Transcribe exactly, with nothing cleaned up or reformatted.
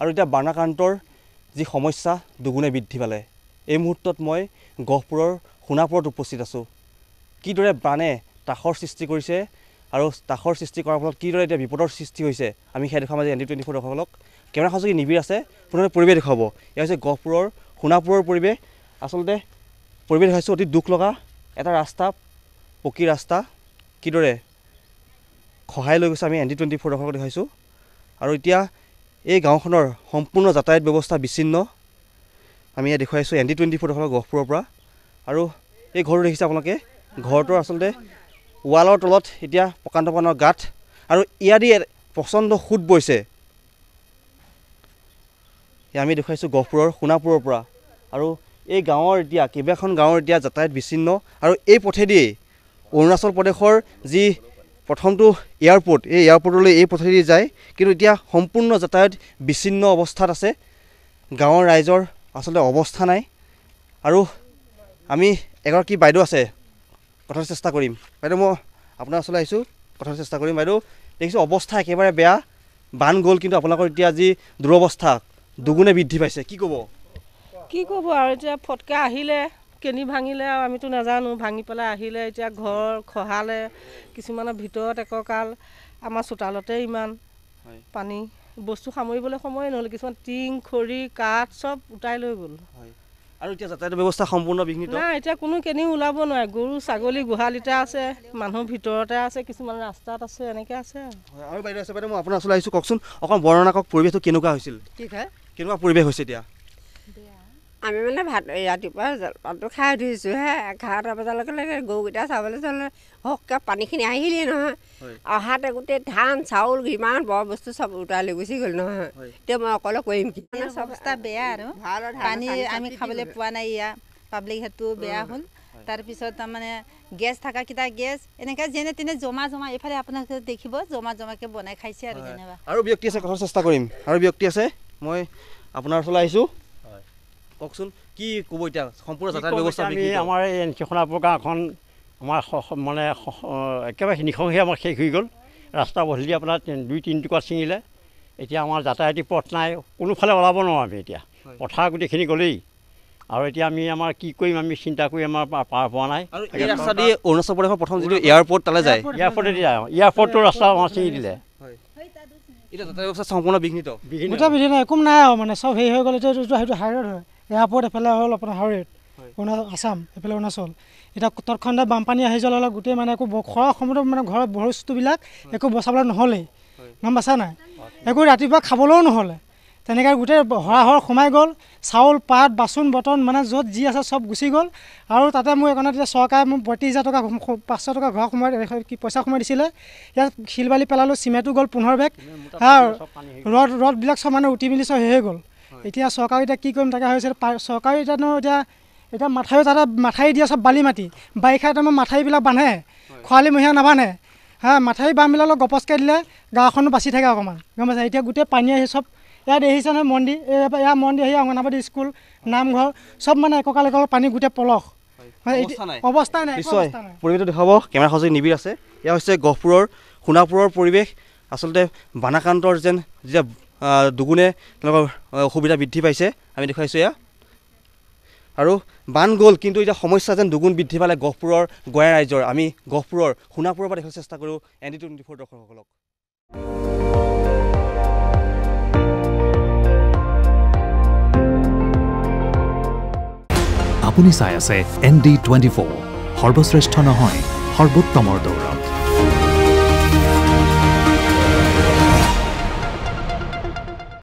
আৰু এটা বানাকান্তৰ যি সমস্যা দুগুণে বৃদ্ধি পালে এই মুহূৰ্তত মই গহপুৰৰ সোণাপুৰত উপস্থিত আছো কিদৰে বানে তাখৰ সৃষ্টি কৰিছে আৰু তাখৰ সৃষ্টি কৰাৰ ফলত কিদৰে এটা বিপদৰ সৃষ্টি হৈছে আমি সেই দেখাম আজি এন ডি টুৱেণ্টি ফ'ৰ দৰ্শকসকলক কেমেৰা সজুৰি নিবিৰ আছে পুনৰ পৰিৱেশ দেখাব ইয়া হৈছে গহপুৰৰ সোণাপুৰৰ পৰিৱেশ আসলতে পৰিৱেশ হৈছে অতি দুখ লগা এটা ৰাস্তা পকী ৰাস্তা কিদৰে খহাই লৈ গৈছে আমি এন ডি টুৱেণ্টি ফ'ৰ দৰ্শকক দেখাইছো আৰু এতিয়া এই গাঁওখনৰ সম্পূৰ্ণ যাতায়াত ব্যৱস্থা বিচ্ছিন্ন আমি এ দেখাইছো এন ডি টুৱেণ্টি ফ'ৰ দৰ্শক গহপুৰৰ পৰা আৰু এই ঘৰ দেখিছে আপোনালোকে ঘৰটোৰ আসলতে ওয়ালৰ তলত এতিয়া পকান্তপনৰ গাঁত আৰু ইয়াদি পছন্দ খুদ বৈছে আমি দেখাইছো গহপুৰৰ সোণাপুৰৰ পৰা আৰু এই গাঁৱৰ এতিয়া কেবাখন গাঁৱৰ এতিয়া যাতায়াত বিচ্ছিন্ন আৰু এই পথেদি অৰুণাচল প্ৰদেশৰ যি প্ৰথমটো এয়াৰপোৰ্ট এই এয়াৰপোৰ্টলৈ এই পথেদি যায় কিন্তু এতিয়া সম্পূৰ্ণ যাতায়াত বিচ্ছিন্ন অৱস্থাত আছে গাঁৱৰ ৰাইজৰ আসলে অৱস্থা নাই আৰু আমি এগৰাকী বাইদেউ আছে কথাৰ চেষ্টা কৰিম বাইদেউ মই আপোনাৰ ওচৰলৈ আহিছোঁ কথাৰ চেষ্টা কৰিম বাইদেউ দেখিছোঁ অৱস্থা একেবাৰে বেয়া বান গ'ল কিন্তু আপোনালোকৰ এতিয়া যি দুৰৱস্থা দুগুণে বৃদ্ধি পাইছে কি ক'ব কি ক'ব আৰু এতিয়া ফটকা আহিলে কেনি ভাঙিলে আৰু আমিতো নাজানো ভাঙি পেলাই আহিলে এতিয়া ঘৰ খহালে কিছুমানৰ ভিতৰত এককাল আমাৰ চোতালতে ইমান পানী বস্তু সামৰিবলৈ সময় নহ'ল কিছুমান টিং খৰি কাঠ চব উঠাই লৈ গ'ল আৰু এতিয়া যাতায়াত ব্যৱস্থা সম্পূৰ্ণ বিঘ্নিত না এতিয়া কোনো কেনি ওলাব নোৱাৰে গৰু ছাগলী গোহালিটা আছে মানুহ ভিতৰতে আছে কিছুমান ৰাস্তাত আছে এনেকৈ আছে আৰু বাইদেউ আছে বাইদেউ মই আপোনাৰ ওচৰলৈ আহিছোঁ কওকচোন অকণ বৰ্ণনা কৰক পৰিৱেশটো কেনেকুৱা হৈছিল ঠিক হয় কেনেকুৱা পৰিৱেশ হৈছে এতিয়া আমি মানে ভাত ৰাতিপুৱা জলপানটো খাই উঠিছোঁ হে এঘাৰটা বজালৈকে লাগে গৰুকেইটা চাবলৈ চাবলৈ হককৈ পানীখিনি আহিলেই নহয় অহাতে গোটেই ধান চাউল ইমান বৰ বস্তু চব উটাই লৈ গুচি গ'ল নহয় এতিয়া মই অকলে কৰিম কি অৱস্থা বেয়া আৰু পানী আমি খাবলৈ পোৱা নাই ইয়া পাব্লিক হেতু বেয়া হ'ল তাৰপিছত তাৰমানে গেছ থকাকেইটা গেছ এনেকৈ যেনে তেনে জমা জমা এইফালে আপোনালোকে দেখিব জমা জমাকৈ বনাই খাইছে আৰু যেনিবা আৰু ব্যক্তি আছে কথাৰ চেষ্টা কৰিম আৰু ব্যক্তি আছে মই আপোনাৰ ওচৰলৈ আহিছোঁ ককচুন কি কব এতিয়া সম্পূৰ্ণ যাতায়াত ব্যৱস্থা আমি আমাৰ এই সোণাপুৰ গাঁওখন আমাৰ মানে একেবাৰে নিখংসে আমাৰ শেষ হৈ গ'ল ৰাস্তা বদলি আপোনাৰ দুই তিনি টুকুৰা ছিঙিলে এতিয়া আমাৰ যাতায়াতী পথ নাই কোনোফালে ওলাব নোৱাৰোঁ আমি এতিয়া পথাৰ গোটেইখিনি গ'লেই আৰু এতিয়া আমি আমাৰ কি কৰিম আমি চিন্তা কৰি আমাৰ পাৰ পোৱা নাই আৰু এই ৰাস্তা দি অৰুণাচল প্ৰদেশৰ প্ৰথম যিটো এয়াৰপৰ্ট তালৈ যায় এয়াৰপৰ্টেদি যায় এয়াৰপৰ্টৰ ৰাস্তা আমাৰ ছিঙি দিলে এতিয়া যাতায়াত ব্যৱস্থা সম্পূৰ্ণ বিঘ্নিত গোটেইখিনি নাই একো নাই আৰু মানে চব হেৰি হৈ গ'লে সেইটো হাইৰড হয় এয়াৰপৰ্ট এফালে হ'ল আপোনাৰ হাওৰেত অৰুণাচল আছাম এফালে অৰুণাচল এতিয়া তৎক্ষণতে বানপানী আহি যোৱাৰ লগে গোটেই মানে একো খোৱা সময়ত মানে ঘৰৰ বস্তুবিলাক একো বচাবলৈ নহ'লেই গম পাইছা নাই একো ৰাতিপুৱা খাবলৈও নহ'লে তেনেকৈ গোটেই হৰাহৰ সোমাই গ'ল চাউল পাত বাচন বৰ্তন মানে য'ত যি আছে চব গুচি গ'ল আৰু তাতে মোৰ এইকণত এতিয়া চৰকাৰে মোক পঁয়ত্ৰিছ হাজাৰ টকা পাঁচশ টকা ঘৰ সোমাই কি পইচা সোমাই দিছিলে ইয়াত শিল বালি পেলালোঁ চিমেণ্টো গ'ল পোন্ধৰ বেগ ৰদ ৰদবিলাক চব মানে উঠি মেলি চব হেৰি গ'ল এতিয়া চৰকাৰে এতিয়া কি কৰিম থকা হৈছে চৰকাৰে এতিয়া ন এতিয়া এতিয়া মাথাই তাতে মাথাই দিয়া চব বালি মাটি বাৰিষা টাইমত মাথাইবিলাক বান্ধে খৰালিমহীয়া নাবান্ধে হা মাথাই বামবিলাক অলপ গপচকৈ দিলে গাঁওখনো বাচি থাকে অকণমান গম পাইছে এতিয়া গোটেই পানী আহি চব ইয়াত দেখিছে নহয় মন্দিৰ ইয়াৰ মন্দিৰ আহি অংগনাবাদী স্কুল নামঘৰ চব মানে এককাল এককাল পানী গোটেই পলস অৱস্থা নাই নিশ্চয় পৰিৱেশটো দেখাব কেমেৰা সজুৰি নিবিৰ আছে এয়া হৈছে গহপুৰৰ সোণাপুৰৰ পৰিৱেশ আচলতে বানাকান্তৰ যেন যেতিয়া দুগুণে তেওঁলোকৰ অসুবিধা বৃদ্ধি পাইছে আমি দেখাইছোঁ এয়া আৰু বান গ'ল কিন্তু এতিয়া সমস্যা যেন দুগুণ বৃদ্ধি পালে গহপুৰৰ গোৱাই ৰাইজৰ আমি গহপুৰৰ সোণাপুৰৰ পৰা দেখাবলৈ চেষ্টা কৰোঁ এন ডি টুৱেণ্টি ফ'ৰ দৰ্শকসকলক আপুনি চাই আছে এন ডি টুৱেণ্টি ফ'ৰ সৰ্বশ্ৰেষ্ঠ নহয় সৰ্বোত্তমৰ দৌৰ।